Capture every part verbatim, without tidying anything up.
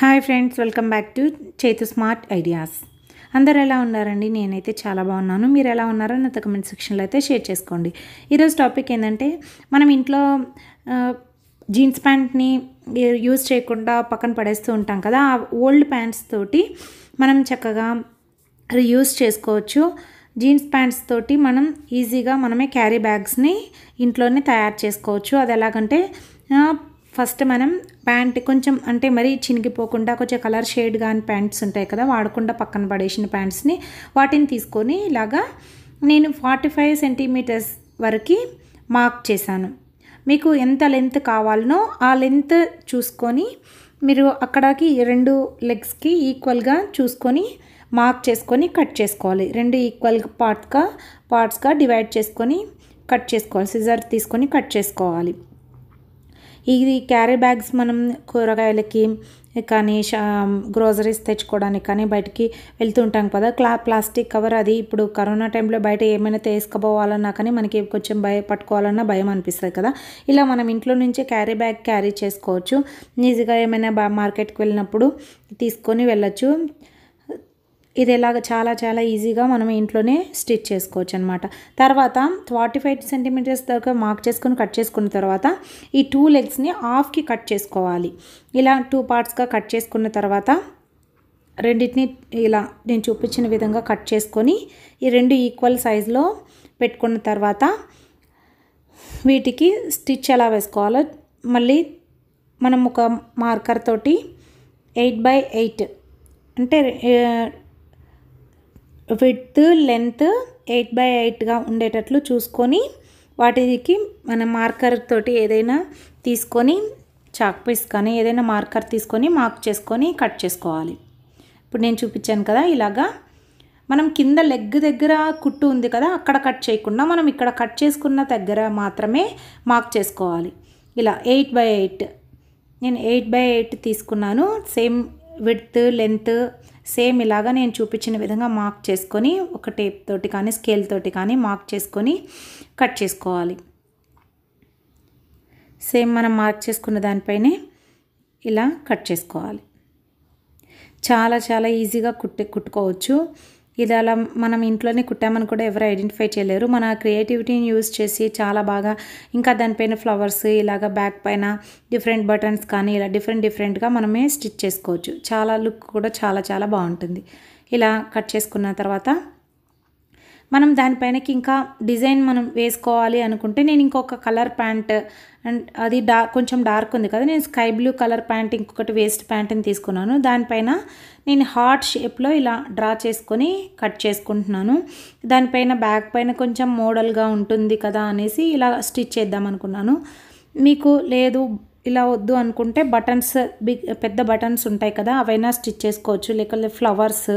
Hi friends, welcome back to Chaitu smart ideas. అందరు ఎలా ఉన్నారండి? నేనైతే చాలా బాగున్నాను. మీరు ఎలా ఉన్నారో నాతో కమెంట్ సెక్షన్లో అయితే షేర్ చేసుకోండి. ఈరోజు టాపిక్ ఏంటంటే, మనం ఇంట్లో జీన్స్ ప్యాంట్ని యూజ్ చేయకుండా పక్కన పడేస్తూ ఉంటాం కదా, ఆ ఓల్డ్ ప్యాంట్స్ తోటి మనం చక్కగా రీయూజ్ చేసుకోవచ్చు. జీన్స్ ప్యాంట్స్ తోటి మనం ఈజీగా మనమే క్యారీ బ్యాగ్స్ని ఇంట్లోనే తయారు చేసుకోవచ్చు. అది ఎలాగంటే, ఫస్ట్ మనం ప్యాంట్ కొంచెం అంటే మరీ చినిగిపోకుండా కొంచెం కలర్ షేడ్ కానీ ప్యాంట్స్ ఉంటాయి కదా, వాడకుండా పక్కన పడేసిన ప్యాంట్స్ని వాటిని తీసుకొని ఇలాగా నేను ఫార్టీ ఫైవ్ సెంటీమీటర్స్ వరకు మార్క్ చేశాను. మీకు ఎంత లెంత్ కావాలనో ఆ లెంత్ చూసుకొని మీరు అక్కడికి రెండు లెగ్స్కి ఈక్వల్గా చూసుకొని మార్క్ చేసుకొని కట్ చేసుకోవాలి. రెండు ఈక్వల్ పార్ట్గా పార్ట్స్గా డివైడ్ చేసుకొని కట్ చేసుకోవాలి. సిజర్ తీసుకొని కట్ చేసుకోవాలి. ఇది క్యారీ బ్యాగ్స్ మనం కూరగాయలకి కానీ షా గ్రోసరీస్ తెచ్చుకోవడానికి కానీ బయటికి వెళ్తూ ఉంటాం కదా, క్లా ప్లాస్టిక్ కవర్ అది ఇప్పుడు కరోనా టైంలో బయట ఏమైనా తీసుకుపోవాలన్నా కానీ మనకి కొంచెం భయ పట్టుకోవాలన్నా భయం అనిపిస్తుంది కదా. ఇలా మనం ఇంట్లో నుంచే క్యారీ బ్యాగ్ క్యారీ చేసుకోవచ్చు. ఈజీగా ఏమైనా బా మార్కెట్కి వెళ్ళినప్పుడు తీసుకొని వెళ్ళచ్చు. ఇది ఎలాగ చాలా చాలా ఈజీగా మనం ఇంట్లోనే స్టిచ్ చేసుకోవచ్చు అనమాట. తర్వాత ఫార్టీ ఫైవ్ సెంటీమీటర్స్ దాకా మార్క్ చేసుకొని కట్ చేసుకున్న తర్వాత ఈ టూ లెగ్స్ని హాఫ్కి కట్ చేసుకోవాలి. ఇలా టూ పార్ట్స్గా కట్ చేసుకున్న తర్వాత రెండింటిని ఇలా నేను చూపించిన విధంగా కట్ చేసుకొని ఈ రెండు ఈక్వల్ సైజులో పెట్టుకున్న తర్వాత వీటికి స్టిచ్ ఎలా వేసుకోవాలో మళ్ళీ మనం ఒక మార్కర్ తోటి ఎయిట్ బై ఎయిట్ అంటే విడ్త్ లెంత్ ఎయిట్ బై ఎయిట్గా ఉండేటట్లు చూసుకొని వాటికి మన మార్కర్ తోటి ఏదైనా తీసుకొని చాక్ పీస్ కానీ ఏదైనా మార్కర్ తీసుకొని మార్క్ చేసుకొని కట్ చేసుకోవాలి. ఇప్పుడు నేను చూపించాను కదా, ఇలాగా మనం కింద లెగ్ దగ్గర కుట్టు ఉంది కదా, అక్కడ కట్ చేయకుండా మనం ఇక్కడ కట్ చేసుకున్న దగ్గర మాత్రమే మార్క్ చేసుకోవాలి. ఇలా ఎయిట్ బై ఎయిట్ నేను ఎయిట్ బై ఎయిట్ తీసుకున్నాను. సేమ్ విడ్త్ లెంత్ సేమ్ ఇలాగా నేను చూపించిన విధంగా మార్క్ చేసుకొని ఒక టేప్ తోటి కానీ స్కేల్ తోటి కానీ మార్క్ చేసుకొని కట్ చేసుకోవాలి. సేమ్ మనం మార్క్ చేసుకున్న దానిపైనే ఇలా కట్ చేసుకోవాలి. చాలా చాలా ఈజీగా కుట్టు కుట్టుకోవచ్చు. ఇది అలా మనం ఇంట్లోనే కుట్టామని కూడా ఎవరు ఐడెంటిఫై చేయలేరు. మన క్రియేటివిటీని యూజ్ చేసి చాలా బాగా ఇంకా దానిపైన ఫ్లవర్స్ ఇలాగ బ్యాక్ పైన డిఫరెంట్ బటన్స్ కానీ ఇలా డిఫరెంట్ డిఫరెంట్గా మనమే స్టిచ్ చేసుకోవచ్చు. చాలా లుక్ కూడా చాలా చాలా బాగుంటుంది. ఇలా కట్ చేసుకున్న తర్వాత మనం దానిపైనకి ఇంకా డిజైన్ మనం వేసుకోవాలి అనుకుంటే, నేను ఇంకొక కలర్ ప్యాంట్ అండ్ అది డా కొంచెం డార్క్ ఉంది కదా, నేను స్కై బ్లూ కలర్ ప్యాంట్ ఇంకొకటి వేస్ట్ ప్యాంట్ని తీసుకున్నాను. దానిపైన నేను హార్ట్ షేప్లో ఇలా డ్రా చేసుకొని కట్ చేసుకుంటున్నాను. దానిపైన బ్యాక్ పైన కొంచెం మోడల్గా ఉంటుంది కదా అనేసి ఇలా స్టిచ్ చేద్దాం అనుకున్నాను. మీకు లేదు ఇలా వద్దు అనుకుంటే బటన్స్ బిగ్ పెద్ద బటన్స్ ఉంటాయి కదా, అవైనా స్టిచ్ చేసుకోవచ్చు. లేకపోతే ఫ్లవర్స్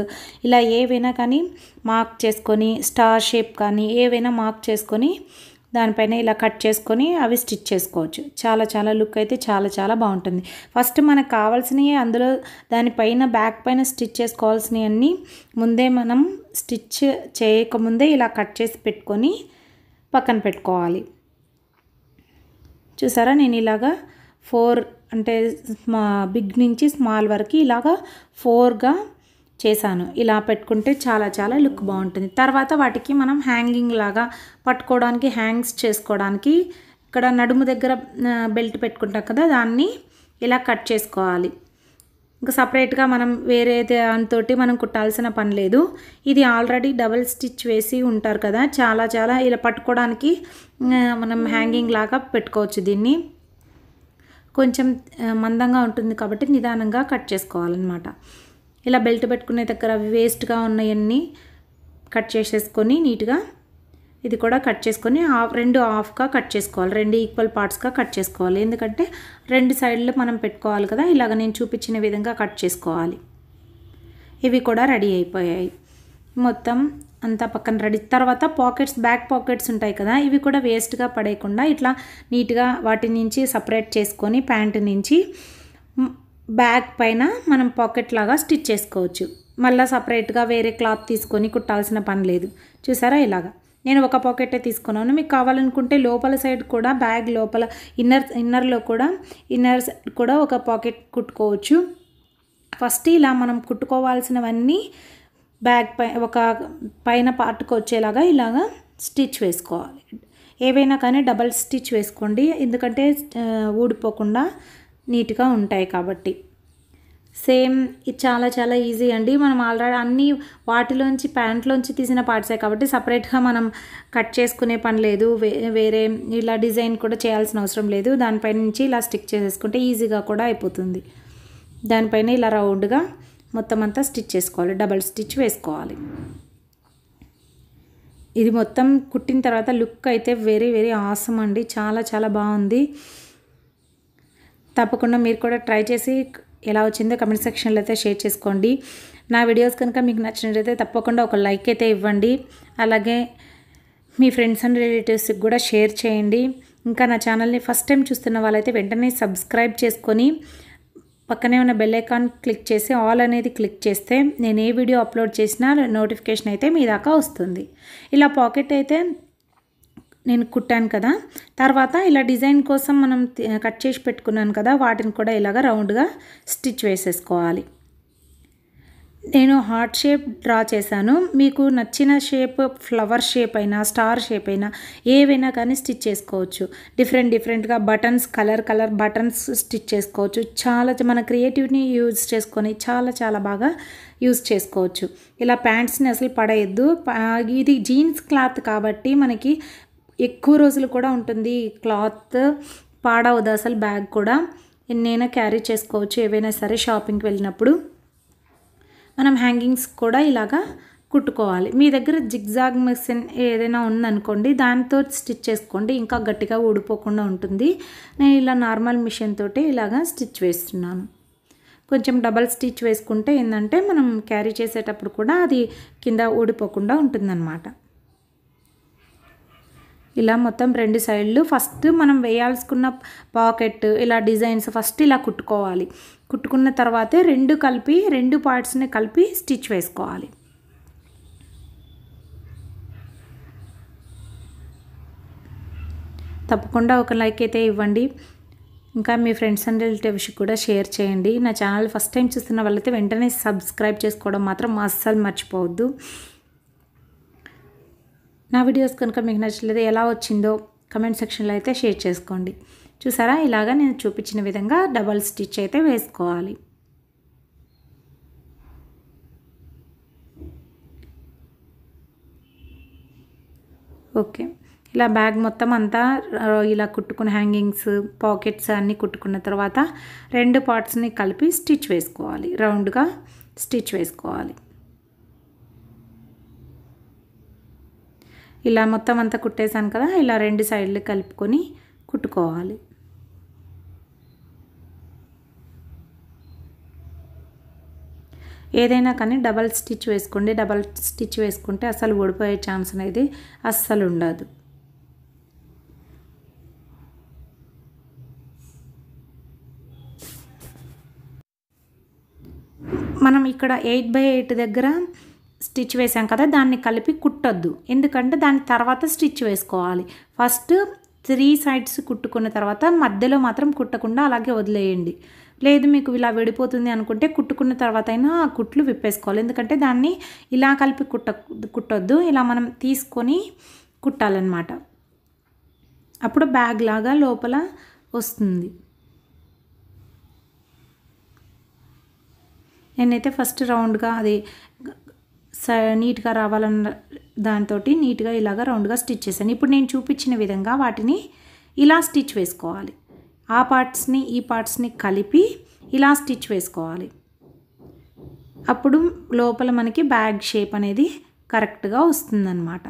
ఇలా ఏవైనా కానీ మార్క్ చేసుకొని స్టార్ షేప్ కానీ ఏవైనా మార్క్ చేసుకొని దానిపైన ఇలా కట్ చేసుకొని అవి స్టిచ్ చేసుకోవచ్చు. చాలా చాలా లుక్ అయితే చాలా చాలా బాగుంటుంది. ఫస్ట్ మనకు కావాల్సినవి అందులో దానిపైన బ్యాక్ పైన స్టిచ్ చేసుకోవాల్సినవి అన్నీ ముందే మనం స్టిచ్ చేయకముందే ఇలా కట్ చేసి పెట్టుకొని పక్కన పెట్టుకోవాలి. చూసారా, నేను ఇలాగా ఫోర్ అంటే మా బిగ్ నుంచి స్మాల్ వరకు ఇలాగా ఫోర్గా చేశాను. ఇలా పెట్టుకుంటే చాలా చాలా లుక్ బాగుంటుంది. తర్వాత వాటికి మనం హ్యాంగింగ్ లాగా పట్టుకోవడానికి హ్యాంగ్స్ చేసుకోవడానికి ఇక్కడ నడుము దగ్గర బెల్ట్ పెట్టుకుంటాం కదా, దాన్ని ఇలా కట్ చేసుకోవాలి. ఇంకా సపరేట్గా మనం వేరే దానితోటి మనం కుట్టాల్సిన పని లేదు. ఇది ఆల్రెడీ డబల్ స్టిచ్ వేసి ఉంటారు కదా, చాలా చాలా ఇలా పట్టుకోవడానికి మనం హ్యాంగింగ్ లాగా పెట్టుకోవచ్చు. దీన్ని కొంచెం మందంగా ఉంటుంది కాబట్టి నిదానంగా కట్ చేసుకోవాలన్నమాట. ఇలా బెల్ట్ పెట్టుకునే దగ్గర వేస్ట్గా ఉన్నవన్నీ కట్ చేసేసుకొని నీట్గా ఇది కూడా కట్ చేసుకొని హాఫ్ రెండు హాఫ్గా కట్ చేసుకోవాలి. రెండు ఈక్వల్ పార్ట్స్గా కట్ చేసుకోవాలి. ఎందుకంటే రెండు సైడ్లు మనం పెట్టుకోవాలి కదా, ఇలాగ నేను చూపించిన విధంగా కట్ చేసుకోవాలి. ఇవి కూడా రెడీ అయిపోయాయి. మొత్తం అంతా పక్కన రెడీ. తర్వాత పాకెట్స్ బ్యాక్ పాకెట్స్ ఉంటాయి కదా, ఇవి కూడా వేస్ట్గా పడేయకుండా ఇట్లా నీట్గా వాటి నుంచి సపరేట్ చేసుకొని ప్యాంట్ నుంచి బ్యాగ్ పైన మనం పాకెట్ లాగా స్టిచ్ చేసుకోవచ్చు. మళ్ళీ సపరేట్గా వేరే క్లాత్ తీసుకొని కుట్టాల్సిన పని లేదు. చూసారా, ఇలాగా నేను ఒక పాకెటే తీసుకున్నాను. మీకు కావాలనుకుంటే లోపల సైడ్ కూడా బ్యాగ్ లోపల ఇన్నర్ ఇన్నర్లో కూడా ఇన్నర్ సైడ్ కూడా ఒక పాకెట్ కుట్టుకోవచ్చు. ఫస్ట్ ఇలా మనం కుట్టుకోవాల్సినవన్నీ బ్యాగ్ పై ఒక పైన పార్ట్కి వచ్చేలాగా ఇలాగా స్టిచ్ వేసుకోవాలి. ఏవైనా కానీ డబల్ స్టిచ్ వేసుకోండి, ఎందుకంటే ఊడిపోకుండా నీట్గా ఉంటాయి కాబట్టి. సేమ్ ఇది చాలా చాలా ఈజీ అండి. మనం ఆల్రెడీ అన్నీ వాటిలోంచి ప్యాంట్లోంచి తీసిన పార్ట్సే కాబట్టి సపరేట్గా మనం కట్ చేసుకునే పని లేదు, వే వేరే ఇలా డిజైన్ కూడా చేయాల్సిన అవసరం లేదు. దానిపైన నుంచి ఇలా స్టిక్ చేసేసుకుంటే ఈజీగా కూడా అయిపోతుంది. దానిపైన ఇలా రౌండ్గా మొత్తం అంతా స్టిచ్ చేసుకోవాలి, డబల్ స్టిచ్ వేసుకోవాలి. ఇది మొత్తం కుట్టిన తర్వాత లుక్ అయితే వెరీ వెరీ ఆసమ్ అండి, చాలా చాలా బాగుంది. తప్పకుండా మీరు కూడా ట్రై చేసి ఎలా వచ్చిందో కమెంట్ సెక్షన్లో అయితే షేర్ చేసుకోండి. నా వీడియోస్ కనుక మీకు నచ్చినట్లయితే తప్పకుండా ఒక లైక్ అయితే ఇవ్వండి, అలాగే మీ ఫ్రెండ్స్ అండ్ రిలేటివ్స్కి కూడా షేర్ చేయండి. ఇంకా నా ఛానల్ని ఫస్ట్ టైం చూస్తున్న వాళ్ళైతే వెంటనే సబ్స్క్రైబ్ చేసుకొని పక్కనే ఉన్న బెల్ ఐకాన్ క్లిక్ చేసి ఆల్ అనేది క్లిక్ చేస్తే నేను ఏ వీడియో అప్లోడ్ చేసినా నోటిఫికేషన్ అయితే మీ దాకా వస్తుంది. ఇలా పాకెట్ అయితే నేను కుట్టాను కదా, తర్వాత ఇలా డిజైన్ కోసం మనం కట్ చేసి పెట్టుకున్నాను కదా, వాటిని కూడా ఇలాగ రౌండ్గా స్టిచ్ వేసేసుకోవాలి. నేను హార్ట్ షేప్ డ్రా చేశాను, మీకు నచ్చిన షేప్ ఫ్లవర్ షేప్ అయినా స్టార్ షేప్ అయినా ఏవైనా కానీ స్టిచ్ చేసుకోవచ్చు. డిఫరెంట్ డిఫరెంట్గా buttons colour colour buttons stitch చేసుకోవచ్చు. చాలా మన క్రియేటివ్ని యూజ్ చేసుకొని చాలా చాలా బాగా యూజ్ చేసుకోవచ్చు. ఇలా ప్యాంట్స్ని అసలు పడేయద్దు, ఇది జీన్స్ క్లాత్ కాబట్టి మనకి ఎక్కువ రోజులు కూడా ఉంటుంది, క్లాత్ పాడవద్దు అసలు. బ్యాగ్ కూడా ఎన్నైనా క్యారీ చేసుకోవచ్చు, ఏవైనా సరే షాపింగ్కి వెళ్ళినప్పుడు మనం హ్యాంగింగ్స్ కూడా ఇలాగా కుట్టుకోవాలి. మీ దగ్గర జిగ్జాగ్ మిషన్ ఏదైనా ఉందనుకోండి, దాంతో స్టిచ్ చేసుకోండి, ఇంకా గట్టిగా ఊడిపోకుండా ఉంటుంది. నేను ఇలా నార్మల్ మిషన్ తోటి ఇలాగా స్టిచ్ వేస్తున్నాను. కొంచెం డబల్ స్టిచ్ వేసుకుంటే ఏంటంటే మనం క్యారీ చేసేటప్పుడు కూడా అది కింద ఊడిపోకుండా ఉంటుందన్నమాట. ఇలా మొత్తం రెండు సైడ్లు ఫస్ట్ మనం వేయాల్సుకున్న పాకెట్ ఇలా డిజైన్స్ ఫస్ట్ ఇలా కుట్టుకోవాలి. కుట్టుకున్న తర్వాతే రెండు కలిపి రెండు పార్ట్స్ని కలిపి స్టిచ్ వేసుకోవాలి. తప్పకుండా ఒక లైక్ అయితే ఇవ్వండి, ఇంకా మీ ఫ్రెండ్స్ అండ్ రిలేటివ్స్కి కూడా షేర్ చేయండి. నా ఛానల్ ఫస్ట్ టైం చూస్తున్న వాళ్ళైతే వెంటనే సబ్స్క్రైబ్ చేసుకోవడం మాత్రం అస్సలు మర్చిపోవద్దు. నా వీడియోస్ కనుక మీకు నచ్చలేదు, ఎలా వచ్చిందో కమెంట్ సెక్షన్లో అయితే షేర్ చేసుకోండి. చూసారా, ఇలాగా నేను చూపించిన విధంగా డబల్ స్టిచ్ అయితే వేసుకోవాలి. ఓకే, ఇలా బ్యాగ్ మొత్తం అంతా ఇలా కుట్టుకున్న హ్యాంగింగ్స్ పాకెట్స్ అన్నీ కుట్టుకున్న తర్వాత రెండు పార్ట్స్ని కలిపి స్టిచ్ వేసుకోవాలి, రౌండ్గా స్టిచ్ వేసుకోవాలి. ఇలా మొత్తం అంతా కుట్టేశాను కదా, ఇలా రెండు సైడ్లు కలుపుకొని కుట్టుకోవాలి. ఏదైనా కానీ డబల్ స్టిచ్ వేసుకోండి, డబల్ స్టిచ్ వేసుకుంటే అసలు ఊడిపోయే ఛాన్స్ అనేది అస్సలు ఉండదు. మనం ఇక్కడ ఎయిట్ బై ఎయిట్ దగ్గర స్టిచ్ వేసాం కదా, దాన్ని కలిపి కుట్టద్దు, ఎందుకంటే దాని తర్వాత స్టిచ్ వేసుకోవాలి. ఫస్ట్ త్రీ సైడ్స్ కుట్టుకున్న తర్వాత మధ్యలో మాత్రం కుట్టకుండా అలాగే వదిలేయండి. లేదు మీకు ఇలా విడిపోతుంది అనుకుంటే కుట్టుకున్న తర్వాత అయినా ఆ కుట్లు విప్పేసుకోవాలి, ఎందుకంటే దాన్ని ఇలా కలిపి కుట్ట కుట్టద్దు ఇలా మనం తీసుకొని కుట్టాలన్నమాట. అప్పుడు బ్యాగ్ లాగా లోపల వస్తుంది. నేనైతే ఫస్ట్ రౌండ్గా అది నీట్గా రావాలన్న దాంతో నీట్గా ఇలాగ రౌండ్గా స్టిచ్ చేశాను. ఇప్పుడు నేను చూపించిన విధంగా వాటిని ఇలా స్టిచ్ వేసుకోవాలి. ఆ పార్ట్స్ని ఈ పార్ట్స్ని కలిపి ఇలా స్టిచ్ వేసుకోవాలి. అప్పుడు లోపల మనకి బ్యాగ్ షేప్ అనేది కరెక్ట్గా వస్తుందన్నమాట.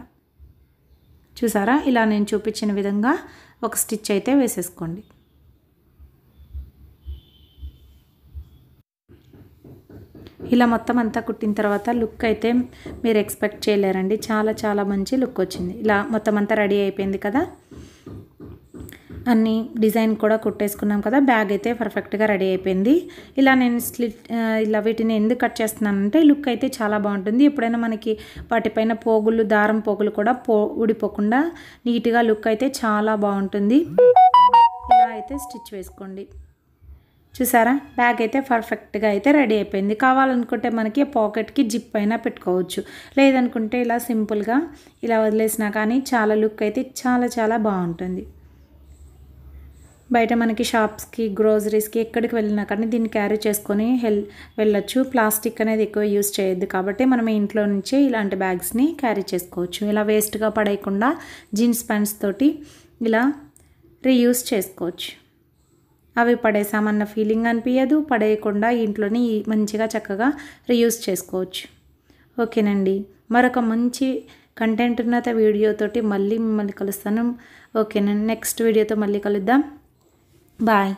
చూసారా, ఇలా నేను చూపించిన విధంగా ఒక స్టిచ్ అయితే వేసేసుకోండి. ఇలా మొత్తం అంతా కుట్టిన తర్వాత లుక్ అయితే మీరు ఎక్స్పెక్ట్ చేయలేరండి, చాలా చాలా మంచి లుక్ వచ్చింది. ఇలా మొత్తం అంతా రెడీ అయిపోయింది కదా, అన్ని డిజైన్ కూడా కుట్టేసుకున్నాం కదా, బ్యాగ్ అయితే పర్ఫెక్ట్గా రెడీ అయిపోయింది. ఇలా నేను స్లిట్ ఇలా వీటిని ఎందుకు కట్ చేస్తున్నానంటే లుక్ అయితే చాలా బాగుంటుంది. ఎప్పుడైనా మనకి వాటిపైన పోగులు దారం పోగులు కూడా పో ఊడిపోకుండా నీట్గా లుక్ అయితే చాలా బాగుంటుంది. ఇలా అయితే స్టిచ్ వేసుకోండి. చూసారా బ్యాగ్ అయితే పర్ఫెక్ట్ గా అయితే రెడీ అయిపోయింది. కావాలనుకుంటే మనకి పాకెట్ కి జిప్ అయినా పెట్టుకోవచ్చు, లేదనుకుంటే ఇలా సింపుల్ గా ఇలా వదిలేసినా కానీ చాలా లుక్ అయితే చాలా చాలా బాగుంటుంది. బయట మనకి షాప్స్ కి గ్రోసరీస్ కి ఎక్కడికి వెళ్ళినా కానీ దీన్ని క్యారీ చేసుకొని వెళ్ళొచ్చు. ప్లాస్టిక్ అనేది ఎక్కువ యూస్ చేయొద్దు కాబట్టి మనం ఇంట్లో నుంచే ఇలాంటి బ్యాగ్స్ ని క్యారీ చేసుకోవచ్చు. ఇలా వేస్ట్ గా పడేయకుండా జీన్స్ ప్యాంట్స్ తోటి ఇలా రీయూస్ చేసుకోవచ్చు. అవి పడేసామన్న ఫీలింగ్ అనిపించదు, పడేయకుండా ఇంట్లోనే మంచిగా చక్కగా రీయూస్ చేసుకోవచ్చు. ఓకేనండి, మరొక మంచి కంటెంట్ ఉన్నత వీడియోతోటి మళ్ళీ మిమ్మల్ని కలుస్తాను. ఓకేనండి, నెక్స్ట్ వీడియోతో మళ్ళీ కలుద్దాం. బాయ్.